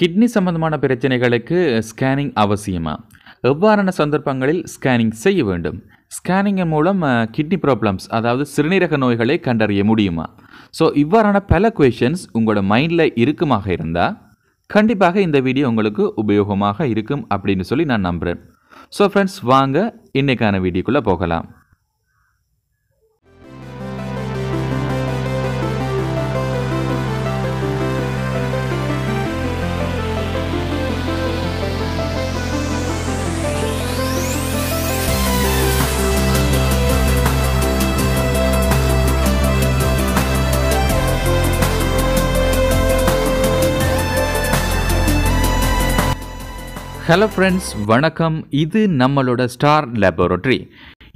Kidney சம்பந்தமான பிரச்சனைகளுக்கு scanning அவசியமா? எவ்வாறான சந்தர்ப்பங்களில் ஸ்கேனிங் செய்ய வேண்டும்? ஸ்கேனிங்கின் மூலம் கிட்னி ப்ராப்ளம்ஸ் அதாவது சிறுநீரக நோய்களை கண்டறிய முடியுமா? ஸோ இவ்வாறான பல கொஷின்ஸ் உங்களோட மைண்டில் இருக்குமாக இருந்தால் கண்டிப்பாக இந்த வீடியோ உங்களுக்கு உபயோகமாக இருக்கும் அப்படின்னு சொல்லி நான் நம்புகிறேன். ஸோ ஃப்ரெண்ட்ஸ், வாங்க இன்றைக்கான வீடியோக்குள்ளே போகலாம். ஹலோ ஃப்ரெண்ட்ஸ், வணக்கம். இது நம்மளோட ஸ்டார் லேபரேட்டரி.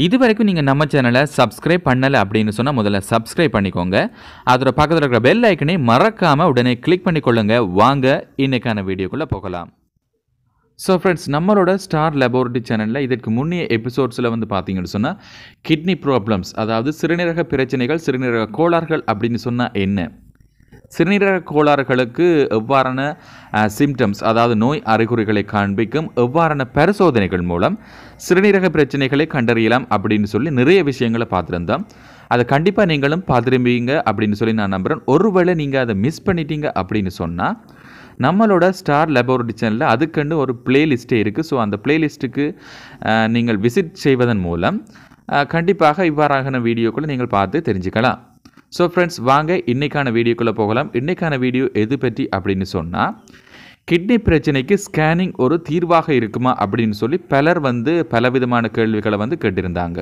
இது வரைக்கும் நீங்கள் நம்ம சேனலை சப்ஸ்கிரைப் பண்ணலை அப்படின்னு சொன்னால் முதல்ல சப்ஸ்கிரைப் பண்ணிக்கோங்க. அதோட பக்கத்தில் இருக்கிற பெல் ஐக்கனை மறக்காமல் உடனே கிளிக் பண்ணிக்கொள்ளுங்க. வாங்க இன்றைக்கான வீடியோக்குள்ளே போகலாம். ஸோ ஃப்ரெண்ட்ஸ், நம்மளோட ஸ்டார் லேபரேட்டரி சேனலில் இதற்கு முன்னைய எபிசோட்ஸில் வந்து பார்த்தீங்கன்னு சொன்னால் கிட்னி ப்ராப்ளம்ஸ் அதாவது சிறுநீரக பிரச்சனைகள், சிறுநீரக கோளாறுகள் அப்படின்னு சொன்னால் என்ன, சிறுநீரக கோளாறுகளுக்கு எவ்வாறான சிம்டம்ஸ் அதாவது நோய் அறிகுறிகளை காண்பிக்கும், எவ்வாறான பரிசோதனைகள் மூலம் சிறுநீரக பிரச்சனைகளை கண்டறியலாம் அப்படின்னு சொல்லி நிறைய விஷயங்களை பார்த்துருந்தோம். அதை கண்டிப்பாக நீங்களும் பார்த்துருப்பீங்க அப்படின்னு சொல்லி நான் நம்புகிறேன். ஒருவேளை நீங்கள் அதை மிஸ் பண்ணிட்டீங்க அப்படின்னு சொன்னால் நம்மளோட ஸ்டார் லேபரேட்டரி சேனலில் அதுக்குண்டு ஒரு பிளேலிஸ்ட்டே இருக்குது. ஸோ அந்த பிளேலிஸ்ட்டுக்கு நீங்கள் விசிட் செய்வதன் மூலம் கண்டிப்பாக இவ்வாறான வீடியோக்களை நீங்கள் பார்த்து தெரிஞ்சுக்கலாம். ஸோ ஃப்ரெண்ட்ஸ், வாங்க இன்றைக்கான வீடியோக்குள்ளே போகலாம். இன்றைக்கான வீடியோ எது பற்றி அப்படின்னு சொன்னால், கிட்னி பிரச்சனைக்கு ஸ்கேனிங் ஒரு தீர்வாக இருக்குமா அப்படின்னு சொல்லி பலர் வந்து பலவிதமான கேள்விகளை வந்து கேட்டிருந்தாங்க.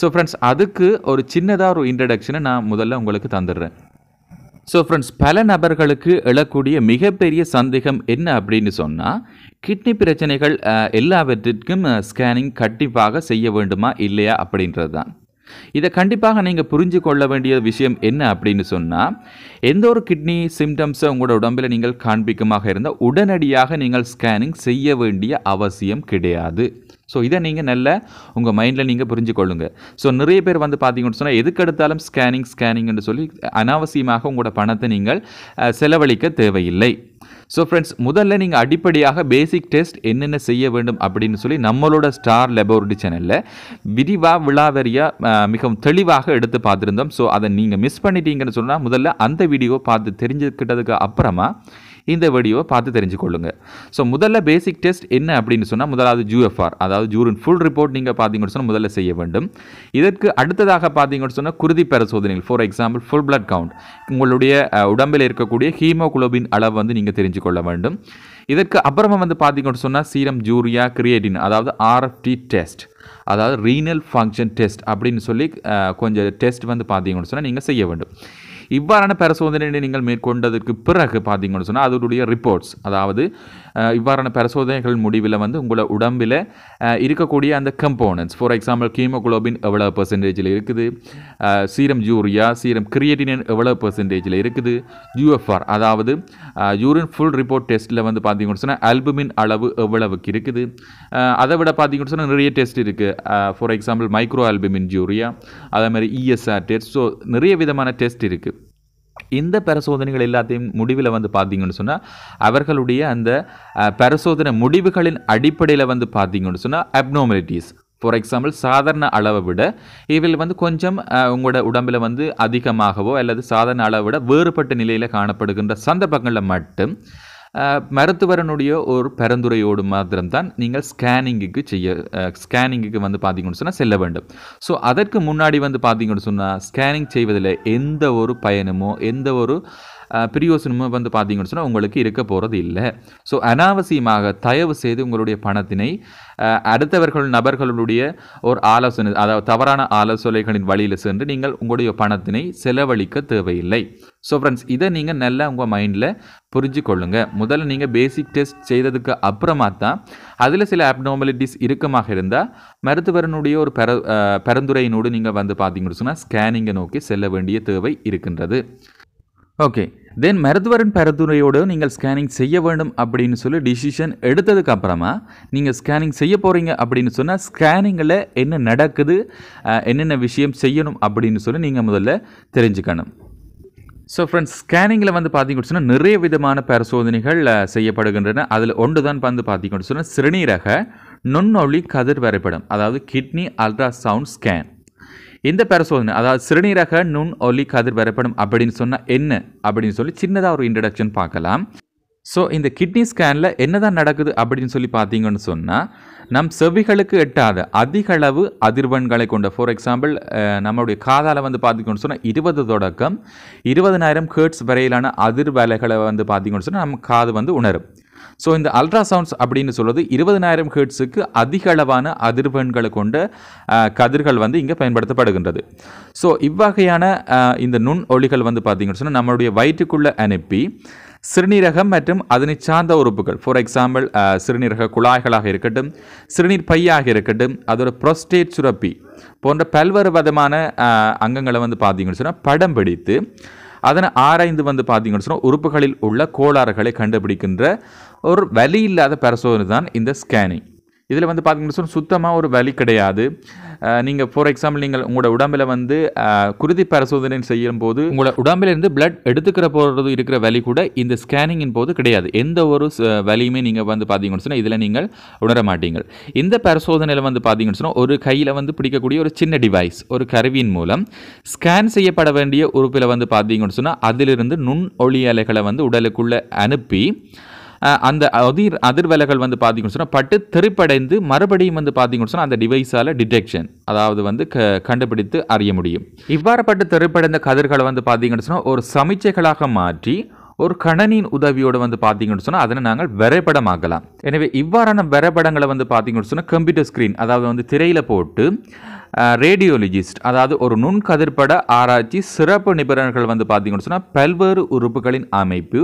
ஸோ ஃப்ரெண்ட்ஸ், அதுக்கு ஒரு சின்னதாக ஒரு இன்ட்ரடக்ஷனை நான் முதல்ல உங்களுக்கு தந்துடுறேன். ஸோ ஃப்ரெண்ட்ஸ், பல நபர்களுக்கு எழக்கூடிய மிகப்பெரிய சந்தேகம் என்ன அப்படின்னு சொன்னால், கிட்னி பிரச்சனைகள் எல்லாவற்றிற்கும் ஸ்கேனிங் கண்டிப்பாக செய்ய வேண்டுமா இல்லையா அப்படின்றது தான். இதை கண்டிப்பாக நீங்கள் புரிஞ்சு கொள்ள வேண்டிய விஷயம் என்ன அப்படின்னு சொன்னால், எந்த ஒரு கிட்னி சிம்டம்ஸை உங்களோட உடம்பில் நீங்கள் காண்பிக்குமாக இருந்தால் உடனடியாக நீங்கள் ஸ்கேனிங் செய்ய வேண்டிய அவசியம் கிடையாது. ஸோ இதை நீங்கள் நல்ல உங்கள் மைண்டில் நீங்கள் புரிஞ்சு கொள்ளுங்கள். ஸோ நிறைய பேர் வந்து பார்த்தீங்கன்னு சொன்னால் எதுக்கெடுத்தாலும் ஸ்கேனிங்னு சொல்லி அனாவசியமாக உங்களோட பணத்தை நீங்கள் செலவழிக்க தேவையில்லை. ஸோ ஃப்ரெண்ட்ஸ், முதல்ல நீங்கள் அடிப்படையாக பேசிக் டெஸ்ட் என்னென்ன செய்ய வேண்டும் அப்படின்னு சொல்லி நம்மளோட ஸ்டார் லேபரேட்டரி சேனலில் விரிவாக விழாவரியாக மிகவும் தெளிவாக எடுத்து பார்த்துருந்தோம். ஸோ அதை நீங்கள் மிஸ் பண்ணிட்டீங்கன்னு சொன்னால் முதல்ல அந்த வீடியோவை பார்த்து தெரிஞ்சுக்கிட்டதுக்கு அப்புறமா இந்த வீடியோவை பார்த்து தெரிஞ்சுக்கொள்ளுங்க. ஸோ முதல்ல பேசிக் டெஸ்ட் என்ன அப்படின்னு சொன்னால், முதலாவது ஜூஎஃப்ஆர் அதாவது ஜூரின் ஃபுல் ரிப்போர்ட் நீங்கள் பார்த்தீங்கன்னு சொன்னால் முதல்ல செய்ய வேண்டும். இதற்கு அடுத்ததாக பார்த்தீங்கன்னு சொன்னால் குருதி பரிசோதனைகள், for example full blood count, உங்களுடைய உடம்பில் இருக்கக்கூடிய ஹீமோகுளோபின் அளவு வந்து நீங்கள் தெரிஞ்சுக்கொள்ள வேண்டும். இதற்கு அப்புறமா வந்து பார்த்தீங்கன்னு சொன்னால் சீரம் ஜூரியா கிரியேட்டின் அதாவது ஆர்எஃப்டி டெஸ்ட் அதாவது ரீனல் ஃபங்க்ஷன் டெஸ்ட் அப்படின்னு சொல்லி கொஞ்சம் டெஸ்ட் வந்து பார்த்தீங்கன்னு சொன்னால் நீங்கள் செய்ய வேண்டும். இவ்வாறான பரிசோதனைகளை நீங்கள் மேற்கொண்டதற்கு பிறகு பார்த்தீங்கன்னு சொன்னால் அதனுடைய ரிப்போர்ட்ஸ் அதாவது இவ்வாறான பரிசோதனைகள் முடிவில் வந்து உங்களோட உடம்பில் இருக்கக்கூடிய அந்த கம்போனன்ட்ஸ், ஃபார் எக்ஸாம்பிள் ஹீமோகுளோபின் எவ்வளோ பெர்சன்டேஜில் இருக்குது, சீரம் ஜூரியா சீரம் கிரியேட்டின் எவ்வளோ பெர்சன்டேஜில் இருக்குது, யூஎஃப்ஆர் அதாவது யூரின் ஃபுல் ரிப்போர்ட் டெஸ்ட்டில் வந்து பார்த்தீங்கன்னு சொன்னால் ஆல்புமின் அளவு எவ்வளவுக்கு இருக்குது. அதை விட பார்த்தீங்கன்னு சொன்னால் நிறைய டெஸ்ட் இருக்குது, ஃபார் எக்ஸாம்பிள் மைக்ரோ ஆல்புமின் ஜூரியா, அதே மாதிரி இஎஸ்ஆர் டெஸ்ட். ஸோ நிறைய விதமான டெஸ்ட் இருக்குது. இந்த பரிசோதனைகள் எல்லாத்தையும் முடிவில் வந்து பார்த்தீங்கன்னு சொன்னால் அவர்களுடைய அந்த பரிசோதனை முடிவுகளின் அடிப்படையில் வந்து பார்த்தீங்கன்னு சொன்னால் அப்னார்மாலிட்டிஸ், ஃபார் எக்ஸாம்பிள் சாதாரண அளவை விட இதில் வந்து கொஞ்சம் உங்களோட உடம்பில் வந்து அதிகமாகவோ அல்லது சாதாரண அளவை விட வேறுபட்ட நிலையில் காணப்படுகின்ற சந்தர்ப்பங்களில் மட்டும் மருத்துவரனுடைய ஒரு பரிந்துரையோடு மாத்திரம்தான் நீங்கள் ஸ்கேனிங்குக்கு வந்து பார்த்தீங்கன்னு சொன்னால் செல்ல வேண்டும். ஸோ அதற்கு முன்னாடி வந்து பார்த்தீங்கன்னு சொன்னால் ஸ்கேனிங் செய்வதில் எந்த ஒரு பயனுமோ எந்த ஒரு பிரியோசனமோ வந்து பார்த்தீங்கன்னு சொன்னால் உங்களுக்கு இருக்க போகிறது இல்லை. ஸோ அனாவசியமாக தயவு செய்து உங்களுடைய பணத்தினை அடுத்தவர்கள் நபர்களுடைய ஒரு ஆலோசனை அதாவது தவறான ஆலோசனைகளின் வழியில் சென்று நீங்கள் உங்களுடைய பணத்தினை செலவழிக்க தேவையில்லை. ஸோ ஃப்ரெண்ட்ஸ், இதை நீங்கள் நல்லா உங்கள் மைண்டில் புரிஞ்சு கொள்ளுங்கள். முதல்ல நீங்கள் பேசிக் டெஸ்ட் செய்ததுக்கு அப்புறமா தான் அதில் சில அப்னார்மாலிட்டிஸ் இருக்கமாக இருந்தால் மருத்துவரனுடைய ஒரு பரிந்துரையினோடு நீங்கள் வந்து பார்த்தீங்கன்னு சொன்னால் ஸ்கேனிங்கை நோக்கி செல்ல வேண்டிய தேவை இருக்கின்றது. ஓகே, தென் மருத்துவரின் பரிந்துரையோடு நீங்கள் ஸ்கேனிங் செய்ய வேண்டும் அப்படின்னு சொல்லி டிசிஷன் எடுத்ததுக்கு அப்புறமா நீங்கள் ஸ்கேனிங் செய்ய போகிறீங்க அப்படின்னு சொன்னால் ஸ்கேனிங்கில் என்ன நடக்குது, என்னென்ன விஷயம் செய்யணும் அப்படின்னு சொல்லி நீங்கள் முதல்ல தெரிஞ்சுக்கணும். So friends, scanning la vandu paathinga niraiya vidhamana parisodhanigal seiyapadugiன்றன. அதில் ஒன்றுதான் வந்து பாத்தீங்கன்னா சொன்னா சிறுநீரக நுண்ணொளி கதிர் வரைபடம், அதாவது கிட்னி அல்ட்ராசவுண்ட் ஸ்கேன். இந்த பரிசோதனை அதாவது சிறுநீரக நுண்ணொளி கதிர் வரைபடம் அப்படினு சொன்னா என்ன அப்படினு சொல்லி சின்னதா ஒரு இன்ட்ரோடக்ஷன் பார்க்கலாம். சோ இந்த கிட்னி ஸ்கேன்ல என்னதான் நடக்குது அப்படினு சொல்லி பாத்தீங்கன்னு சொன்னா, நம் செவிகளுக்கு எட்டாத அதிகளவு அதிர்வெண்களை கொண்ட, ஃபார் எக்ஸாம்பிள் நம்மளுடைய காதால வந்து பாத்தீங்கன்னு சொன்னா 20 தொடக்கம் 20,000 ஹெர்ட்ஸ் வரையிலான அதிர்வலைகளை வந்து பாத்தீங்கன்னு சொன்னா நம்ம காது வந்து உணரும். சோ இந்த அல்ட்ராசவுண்ட்ஸ் அப்படினு சொல்றது 20,000 ஹெர்ட்ஸுக்கு அதிகளவான அதிர்வெண்களை கொண்ட கதிர்கள் வந்து இங்க பயன்படுத்தப்படுகின்றது. சோ இவ்வகையான இந்த நுண் ஒளிகள் வந்து பாத்தீங்கன்னு சொன்னா நம்மளுடைய வயிற்றுக்குள்ள அனுப்பி சிறுநீரகம் மற்றும் அதனை சார்ந்த உறுப்புகள், ஃபார் எக்ஸாம்பிள் சிறுநீரக குழாய்களாக இருக்கட்டும், சிறுநீர் பையாக இருக்கட்டும், அதோட புரோஸ்டேட் சுரப்பி போன்ற பல்வேறு விதமான அங்கங்களை வந்து பார்த்தீங்கன்னு சொன்னால் படம் பிடித்து அதனை ஆராய்ந்து வந்து பார்த்தீங்கன்னு சொன்னால் உறுப்புகளில் உள்ள கோளாறுகளை கண்டுபிடிக்கின்ற ஒரு வலி இல்லாத பரிசோதனை தான் இந்த ஸ்கேனிங். இதில் வந்து பார்த்தீங்கன்னு சொன்னால் சுத்தமாக ஒரு வலி கிடையாது. நீங்கள் ஃபார் எக்ஸாம்பிள் நீங்கள் உங்களோட உடம்பில் வந்து குருதி பரிசோதனை செய்யும் போது உங்களோட உடம்பிலிருந்து பிளட் எடுத்துக்கிற போகிறது இருக்கிற வலி கூட இந்த ஸ்கேனிங்கின் போது கிடையாது. எந்த ஒரு வலியுமே நீங்கள் வந்து பார்த்தீங்கன்னு சொன்னால் இதில் நீங்கள் உணர மாட்டீங்க. இந்த பரிசோதனையில் வந்து பார்த்தீங்கன்னு சொன்னால் ஒரு கையில் வந்து பிடிக்கக்கூடிய ஒரு சின்ன டிவைஸ், ஒரு கருவியின் மூலம் ஸ்கேன் செய்யப்பட வேண்டிய உறுப்பில் வந்து பார்த்தீங்கன்னு சொன்னால் அதிலிருந்து நுண் ஒளி அலைகளை வந்து உடலுக்குள்ளே அனுப்பி அந்த அதிர்வலைகள் வந்து பார்த்தீங்கன்னு சொன்னால் பட்டு தெறிப்படைந்து மறுபடியும் வந்து பார்த்தீங்கன்னு சொன்னால் அந்த டிவைஸால் டிடெக்ஷன், அதாவது வந்து கண்டுபிடித்து அறிய முடியும். இவ்வாறு பட்டு தெறிப்படைந்த கதிர்களை வந்து பார்த்தீங்கன்னு சொன்னால் ஒரு சமிச்சைகளாக மாற்றி ஒரு கணனின் உதவியோடு வந்து பார்த்தீங்கன்னு சொன்னால் அதனை நாங்கள் வரைபடமாக்கலாம். எனவே இவ்வாறான வரைபடங்களை வந்து பார்த்தீங்கன்னு சொன்னால் கம்ப்யூட்டர் ஸ்க்ரீன், அதாவது வந்து திரையில் போட்டு ரேடியோலஜிஸ்ட், அதாவது ஒரு நுண் கதிர்பட ஆராய்ச்சி சிறப்பு நிபுணர்கள் வந்து பார்த்தீங்கன்னு சொன்னால் பல்வேறு உறுப்புகளின் அமைப்பு,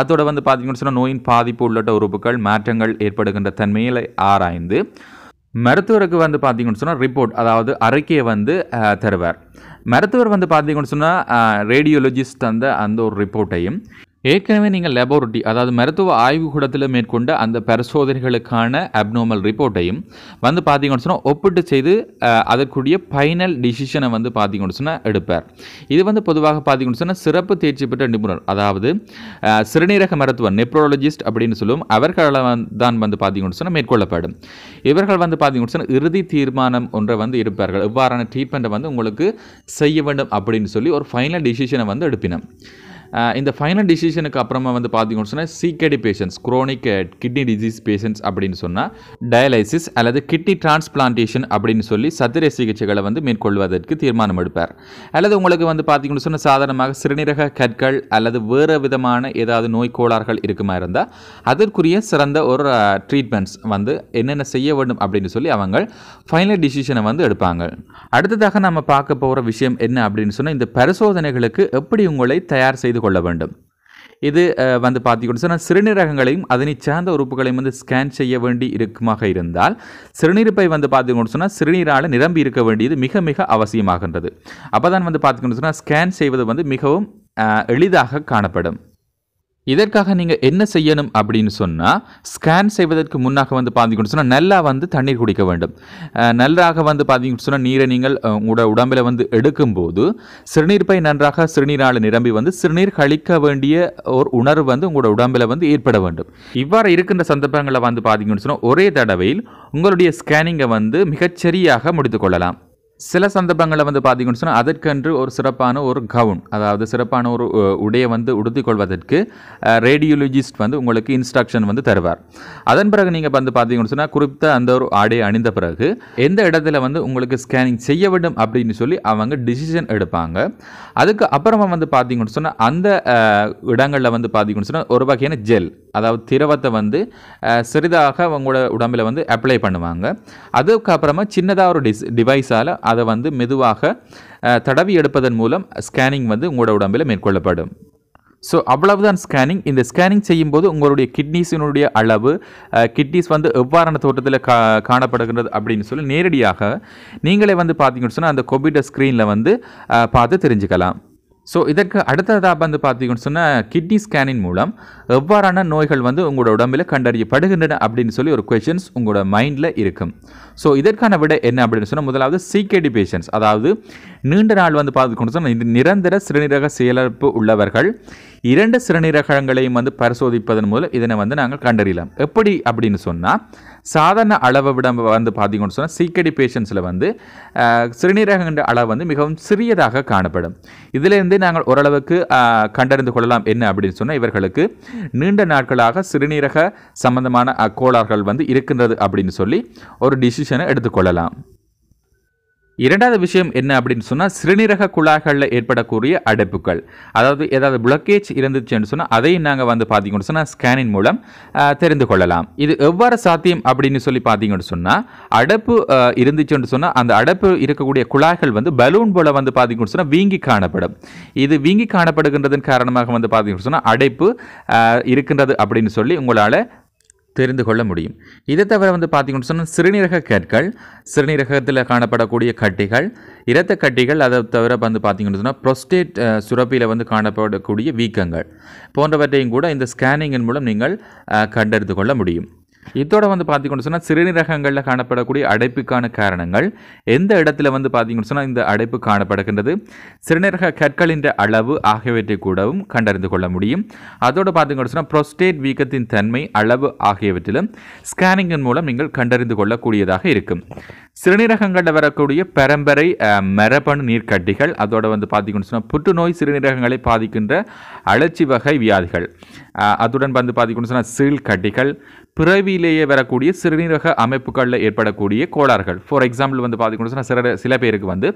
அதோடு வந்து பார்த்தீங்கன்னு சொன்னால் நோயின் பாதிப்பு உள்ளிட்ட உறுப்புகள் மாற்றங்கள் ஏற்படுகின்ற தன்மையை ஆராய்ந்து மருத்துவருக்கு வந்து பார்த்தீங்கன்னு சொன்னால் ரிப்போர்ட், அதாவது அறிக்கையை வந்து தருவார். மருத்துவர் வந்து பார்த்தீங்கன்னு சொன்னால் ரேடியோலஜிஸ்ட் தந்த அந்த ஒரு ரிப்போர்ட்டையும் ஏற்கனவே நீங்கள் லேபோரட்டரி, அதாவது மருத்துவ ஆய்வுக்கூடத்தில் மேற்கொண்ட அந்த பரிசோதனைகளுக்கான அப்னோமல் ரிப்போர்ட்டையும் வந்து பார்த்தீங்கன்னு சொன்னால் ஒப்பிட்டு செய்து அதற்குரிய ஃபைனல் டிசிஷனை வந்து பார்த்தீங்கன்னு சொன்னால் எடுப்பார். இது வந்து பொதுவாக பார்த்தீங்கன்னு சொன்னால் சிறப்பு தேர்ச்சி பெற்ற நிபுணர், அதாவது சிறுநீரக மருத்துவர், நெப்ரோலஜிஸ்ட் அப்படின்னு சொல்லுவோம், அவர்களால் தான் வந்து பார்த்தீங்கன்னு சொன்னால் மேற்கொள்ளப்படும். இவர்கள் வந்து பார்த்தீங்கன்னு சொன்னால் இறுதி தீர்மானம் ஒன்றை வந்து எடுப்பார்கள். இவ்வாறான ட்ரீட்மெண்ட்டை வந்து உங்களுக்கு செய்ய வேண்டும் அப்படின்னு சொல்லி ஒரு ஃபைனல் டிசிஷனை வந்து எடுப்பினோம். இந்த ஃபைனல் டிசிஷனுக்கு அப்புறமா வந்து பார்த்தீங்கன்னு சொன்னால் CKD patients, chronic kidney disease patients அப்படின்னு சொன்னால் டயாலிசிஸ் அல்லது கிட்னி டிரான்ஸ்பிளான்டேஷன் அப்படின்னு சொல்லி சத்திரை சிகிச்சைகளை வந்து மேற்கொள்வதற்கு தீர்மானம் எடுப்பார். அல்லது உங்களுக்கு வந்து பார்த்தீங்கன்னு சொன்னால் சாதாரணமாக சிறுநீரக கற்கள் அல்லது வேறு விதமான ஏதாவது நோய் கோளாறுகள் இருக்குமா இருந்தால் அதற்குரிய சிறந்த ஒரு ட்ரீட்மெண்ட்ஸ் வந்து என்னென்ன செய்ய வேண்டும் அப்படின்னு சொல்லி அவங்க ஃபைனல் டிசிஷனை வந்து எடுப்பாங்க. அடுத்ததாக நம்ம பார்க்க போகிற விஷயம் என்ன அப்படின்னு சொன்னால், இந்த பரிசோதனைகளுக்கு எப்படி உங்களை தயார் செய்து கொள்ள வேண்டும். இது வந்து பார்த்தீங்கன்னு சொன்னால் சிறுநீரகங்களையும் அதனை சார்ந்த உறுப்புகளையும் வந்து ஸ்கேன் செய்ய வேண்டி இருக்குமாக இருந்தால் சிறுநீர்ப்பை வந்து பார்த்தீங்கன்னு சொன்னால் சிறுநீரால் நிரம்பி இருக்க வேண்டியது மிக மிக அவசியமாகின்றது. அப்போ தான் வந்து பார்த்தீங்கன்னு சொன்னால் ஸ்கேன் செய்வது வந்து மிகவும் எளிதாக காணப்படும். இதற்காக நீங்கள் என்ன செய்யணும் அப்படின்னு சொன்னால், ஸ்கேன் செய்வதற்கு முன்னாக வந்து பார்த்தீங்கன்னு சொன்னால் நல்லா வந்து தண்ணீர் குடிக்க வேண்டும். நல்லாக வந்து பார்த்தீங்கன்னு சொன்னால் நீரை நீங்கள் உங்களோட உடம்பில் வந்து எடுக்கும்போது சிறுநீர்ப்பை நன்றாக சிறுநீரால் நிரம்பி வந்து சிறுநீர் கழிக்க வேண்டிய ஒரு உணர்வு வந்து உங்களோட உடம்பில் வந்து ஏற்பட வேண்டும். இவ்வாறு இருக்கின்ற சந்தர்ப்பங்களில் வந்து பார்த்தீங்கன்னு சொன்னால் ஒரே தடவையில் உங்களுடைய ஸ்கேனிங்கை வந்து மிகச்சரியாக முடித்துக்கொள்ளலாம். சில சந்தர்ப்பங்களில் வந்து பார்த்தீங்கன்னு சொன்னால் அதற்கென்று ஒரு சிறப்பான ஒரு கவுன், அதாவது சிறப்பான ஒரு உடையை வந்து உடுத்திக்கொள்வதற்கு ரேடியோலஜிஸ்ட் வந்து உங்களுக்கு இன்ஸ்ட்ரக்ஷன் வந்து தருவார். அதன் பிறகு நீங்கள் வந்து பார்த்தீங்கன்னு சொன்னால் குறிப்பிட்ட அந்த ஒரு ஆடையை அணிந்த பிறகு எந்த இடத்துல வந்து உங்களுக்கு ஸ்கேனிங் செய்ய வேண்டும் அப்படின்னு சொல்லி அவங்க டிசிஷன் எடுப்பாங்க. அதுக்கு அப்புறமா வந்து பார்த்தீங்கன்னு சொன்னால் அந்த இடங்களில் வந்து பார்த்தீங்கன்னு சொன்னால் ஒரு வகையான ஜெல், அதாவது திரவத்தை வந்து சிறிதாக உங்களோட உடம்பில் வந்து அப்ளை பண்ணுவாங்க. அதுக்கப்புறமா சின்னதாக ஒரு டிவைஸால் அதை வந்து மெதுவாக தடவி எடுப்பதன் மூலம் ஸ்கேனிங் வந்து உங்களோட உடம்பில் மேற்கொள்ளப்படும். ஸோ அவ்வளவுதான் ஸ்கேனிங். இந்த ஸ்கேனிங் செய்யும்போது உங்களுடைய கிட்னிஸினுடைய அளவு, கிட்னிஸ் வந்து எவ்வாறான தோற்றத்தில் காணப்படுகின்றது அப்படின்னு சொல்லி நேரடியாக நீங்களே வந்து பார்த்தீங்கன்னு சொன்னால் அந்த கம்ப்யூட்டர் ஸ்க்ரீனில் வந்து பார்த்து தெரிஞ்சுக்கலாம். ஸோ இதற்கு அடுத்ததாக வந்து பார்த்தீங்கன்னு சொன்னால் கிட்னி ஸ்கேனின் மூலம் எவ்வாறான நோய்கள் வந்து உங்களோட உடம்பில் கண்டறியப்படுகின்றன அப்படின்னு சொல்லி ஒரு கொஷின்ஸ் உங்களோட மைண்டில் இருக்கும். ஸோ இதற்கான விட என்ன அப்படின்னு சொன்னால், முதலாவது சிகேடி பேஷண்ட்ஸ், அதாவது நீண்ட நாள் வந்து பார்த்து கொண்டு சொன்னால் இந்த நிரந்தர சிறுநீரக செயலிழப்பு உள்ளவர்கள் இரண்டு சிறுநீரகங்களையும் வந்து பரிசோதிப்பதன் மூலம் இதனை வந்து நாங்கள் கண்டறியலாம். எப்படி அப்படின்னு சொன்னால், சாதாரண அளவை விட வந்து பார்த்திங்கன்னு சொன்னால் சிக்கடி பேஷண்ட்ஸில் வந்து சிறுநீரகன்ற அளவு வந்து மிகவும் சிறியதாக காணப்படும். இதிலேருந்து நாங்கள் ஓரளவுக்கு கண்டறிந்து கொள்ளலாம் என்ன அப்படின்னு சொன்னால், இவர்களுக்கு நீண்ட நாட்களாக சிறுநீரக சம்பந்தமான கோளாறுகள் வந்து இருக்கின்றது அப்படின்னு சொல்லி ஒரு டிசிஷனை எடுத்துக்கொள்ளலாம். இரண்டாவது விஷயம் என்ன அப்படின்னு சொன்னால், சிறுநீரக குழாய்களில் ஏற்படக்கூடிய அடைப்புகள், அதாவது ஏதாவது பிளாக்கேஜ் இருந்துச்சுன்னு சொன்னால் அதையும் நாங்கள் வந்து பார்த்திங்கன்னு சொன்னால் ஸ்கேனின் மூலம் தெரிந்து கொள்ளலாம். இது எவ்வாறு சாத்தியம் அப்படின்னு சொல்லி பார்த்தீங்கன்னு சொன்னால், அடைப்பு இருந்துச்சுன்னு சொன்னால் அந்த அடைப்பு இருக்கக்கூடிய குழாய்கள் வந்து பலூன் போல் வந்து பார்த்திங்கன்னு சொன்னால் வீங்கி காணப்படும். இது வீங்கி காணப்படுகின்றதன் காரணமாக வந்து பார்த்திங்கன்னு சொன்னால் அடைப்பு இருக்கின்றது அப்படின்னு சொல்லி உங்களால் தெரிந்து கொள்ள முடியும். இதை தவிர வந்து பார்த்திங்கன்னு சொன்னால் சிறுநீரக கற்கள், சிறுநீரகத்தில் காணப்படக்கூடிய கட்டிகள், இரத்த கட்டிகள், அதை தவிர வந்து பார்த்திங்கன்னு சொன்னால் புரோஸ்டேட் சுரப்பியில் வந்து காணப்படக்கூடிய வீக்கங்கள் போன்றவற்றையும் கூட இந்த ஸ்கேனிங்கின் மூலம் நீங்கள் கண்டறிந்து கொள்ள முடியும். இதோட வந்து பார்த்திங்கன்னு சொன்னால் சிறுநீரகங்களில் காணப்படக்கூடிய அடைப்புக்கான காரணங்கள், எந்த இடத்துல வந்து பார்த்திங்கன்னு சொன்னால் இந்த அடைப்பு காணப்படுகின்றது, சிறுநீரக கற்களின் அளவு ஆகியவற்றை கூடவும் கண்டறிந்து கொள்ள முடியும். அதோடு பார்த்திங்கன்னு சொன்னால் புரோஸ்டேட் வீக்கத்தின் தன்மை, அளவு ஆகியவற்றிலும் ஸ்கேனிங்கின் மூலம் நீங்கள் கண்டறிந்து கொள்ளக்கூடியதாக இருக்கும். சிறுநீரகங்களில் வரக்கூடிய பரம்பரை மரபணு நீர்க்கட்டிகள், அதோடு வந்து பார்த்திங்கன்னு சொன்னால் புற்றுநோய், சிறுநீரகங்களை பாதிக்கின்ற அழற்சி வகை வியாதிகள், அதுடன் வந்து பார்த்திங்கன்னு சொன்னால் சீழ் கட்டிகள், பிறவியிலேயே வரக்கூடிய சிறுநீரக அமைப்புகளில் ஏற்படக்கூடிய கோளாறுகள். ஃபார் எக்ஸாம்பிள் வந்து பார்த்திங்கன்னு சொன்னால் சில பேருக்கு வந்து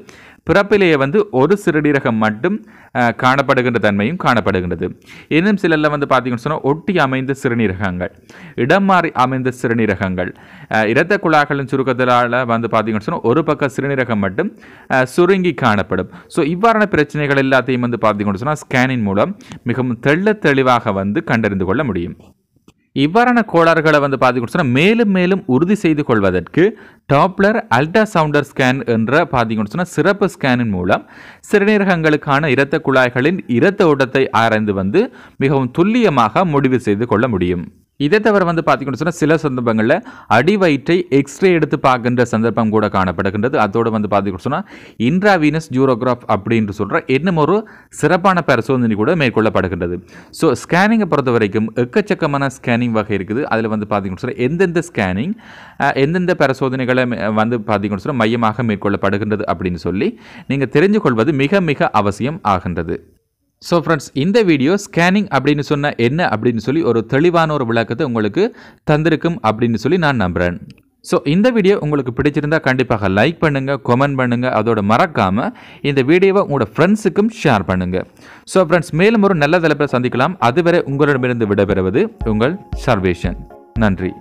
பிறப்பிலேயே வந்து ஒரு சிறுநீரகம் மட்டும் காணப்படுகின்ற தன்மையும் காணப்படுகின்றது. இன்னும் சிலரில் வந்து பார்த்திங்கன்னு சொன்னால் ஒட்டி அமைந்த சிறுநீரகங்கள், இடம் மாறி அமைந்த சிறுநீரகங்கள், இரத்த குழாய்களின் சுருக்கத்தினால் வந்து பார்த்திங்கன்னு சொன்னால் ஒரு பக்க சிறுநீரகம் மட்டும் சுருங்கி காணப்படும். ஸோ இவ்வாறான பிரச்சனைகள் எல்லாத்தையும் வந்து பார்த்திங்கன்னு சொன்னால் ஸ்கேனின் மூலம் மிகவும் தெள்ள தெளிவாக வந்து கண்டறிந்து கொள்ள முடியும். இவ்வாறான கோளாறுகளை வந்து பார்த்திங்கன்னு சொன்னால் மேலும் மேலும் உறுதி செய்து கொள்வதற்கு டாப்ளர் அல்ட்ரா சவுண்டர் ஸ்கேன் என்ற பார்த்திங்கன்னு சொன்னால் சிறப்பு ஸ்கேனின் மூலம் சிறுநீரகங்களுக்கான இரத்த குழாய்களின் இரத்த ஓட்டத்தை ஆராய்ந்து வந்து மிகவும் துல்லியமாக முடிவு செய்து கொள்ள முடியும். இதை தவிர வந்து பார்த்திங்கன்னு சொன்னால் சில சந்தர்ப்பங்களில் அடிவயிற்றை எக்ஸ்ரே எடுத்து பார்க்கின்ற சந்தர்ப்பம் கூட காணப்படுகின்றது. அதோடு வந்து பார்த்திங்கன்னு சொன்னால் இன்ட்ராவீனஸ் ஜூரோகிராஃப் அப்படின்ட்டு சொல்கிற இன்னும் ஒரு சிறப்பான பரிசோதனை கூட மேற்கொள்ளப்படுகின்றது. ஸோ ஸ்கேனிங்கை பொறுத்த வரைக்கும் எக்கச்சக்கமான ஸ்கேனிங் வகை இருக்குது. அதில் வந்து பார்த்திங்கன்னு சொன்னால் எந்தெந்த ஸ்கேனிங் எந்தெந்த பரிசோதனைகளை வந்து பார்த்திங்கன்னு சொன்னால் மையமாக மேற்கொள்ளப்படுகின்றது அப்படின்னு சொல்லி நீங்கள் தெரிஞ்சு கொள்வது மிக மிக அவசியம் ஆகின்றது. ஸோ ஃப்ரெண்ட்ஸ், இந்த வீடியோ ஸ்கேனிங் அப்படின்னு சொன்னால் என்ன அப்படின்னு சொல்லி ஒரு தெளிவான ஒரு விளக்கத்தை உங்களுக்கு தந்திருக்கும் அப்படின்னு சொல்லி நான் நம்புகிறேன். ஸோ இந்த வீடியோ உங்களுக்கு பிடிச்சிருந்தால் கண்டிப்பாக லைக் பண்ணுங்கள், கமெண்ட் பண்ணுங்கள், அதோட மறக்காமல் இந்த வீடியோவை உங்களோட ஃப்ரெண்ட்ஸுக்கும் ஷேர் பண்ணுங்கள். ஸோ ஃப்ரெண்ட்ஸ், மேலும் ஒரு நல்ல தலைப்பில் சந்திக்கலாம். அதுவரை உங்களிடமிருந்து விடைபெறுவது உங்கள் சர்வேஷன். நன்றி.